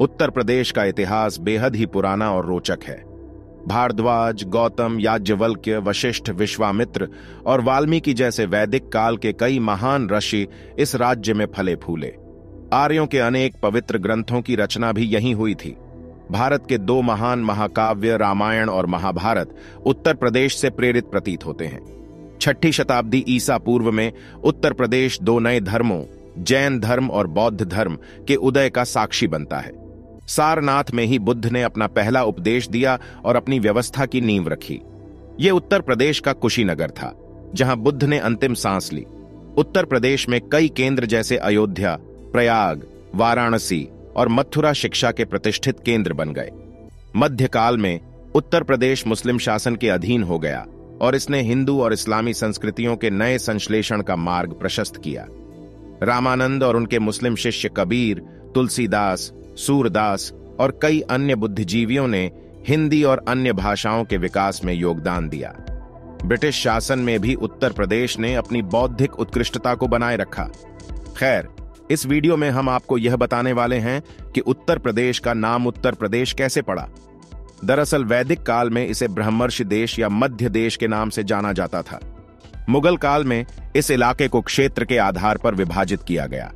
उत्तर प्रदेश का इतिहास बेहद ही पुराना और रोचक है। भारद्वाज, गौतम, याज्ञवल्क्य, वशिष्ठ, विश्वामित्र और वाल्मीकि जैसे वैदिक काल के कई महान ऋषि इस राज्य में फले फूले। आर्यों के अनेक पवित्र ग्रंथों की रचना भी यहीं हुई थी। भारत के दो महान महाकाव्य रामायण और महाभारत उत्तर प्रदेश से प्रेरित प्रतीत होते हैं। 6ठी शताब्दी ईसा पूर्व में उत्तर प्रदेश दो नए धर्मों, जैन धर्म और बौद्ध धर्म के उदय का साक्षी बनता है। सारनाथ में ही बुद्ध ने अपना पहला उपदेश दिया और अपनी व्यवस्था की नींव रखी। ये उत्तर प्रदेश का कुशीनगर था, जहां बुद्ध ने अंतिम सांस ली। उत्तर प्रदेश में कई केंद्र जैसे अयोध्या, प्रयाग, वाराणसी और मथुरा शिक्षा के प्रतिष्ठित केंद्र बन गए। मध्यकाल में उत्तर प्रदेश मुस्लिम शासन के अधीन हो गया और इसने हिंदू और इस्लामी संस्कृतियों के नए संश्लेषण का मार्ग प्रशस्त किया। रामानंद और उनके मुस्लिम शिष्य कबीर, तुलसीदास, सूरदास और कई अन्य बुद्धिजीवियों ने हिंदी और अन्य भाषाओं के विकास में योगदान दिया। ब्रिटिश शासन में भी उत्तर प्रदेश ने अपनी बौद्धिक उत्कृष्टता को बनाए रखा। खैर, इस वीडियो में हम आपको यह बताने वाले हैं कि उत्तर प्रदेश का नाम उत्तर प्रदेश कैसे पड़ा। दरअसल वैदिक काल में इसे ब्रह्मर्षि देश या मध्य देश के नाम से जाना जाता था। मुगल काल में इस इलाके को क्षेत्र के आधार पर विभाजित किया गया।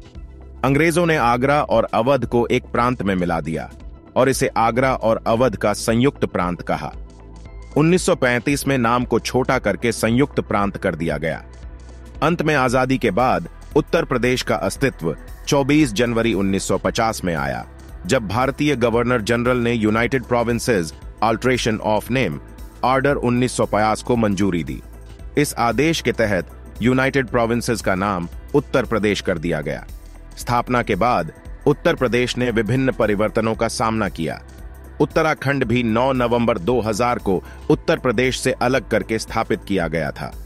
अंग्रेजों ने आगरा और अवध को एक प्रांत में मिला दिया और इसे आगरा और अवध का संयुक्त प्रांत कहा। 1935 में नाम को छोटा करके संयुक्त प्रांत कर दिया गया। अंत में आजादी के बाद उत्तर प्रदेश का अस्तित्व 24 जनवरी 1950 में आया, जब भारतीय गवर्नर जनरल ने United provinces alteration of name order 1950 को मंजूरी दी। इस आदेश के तहत यूनाइटेड प्रोविंसेस का नाम उत्तर प्रदेश कर दिया गया। स्थापना के बाद उत्तर प्रदेश ने विभिन्न परिवर्तनों का सामना किया। उत्तराखंड भी 9 नवंबर 2000 को उत्तर प्रदेश से अलग करके स्थापित किया गया था।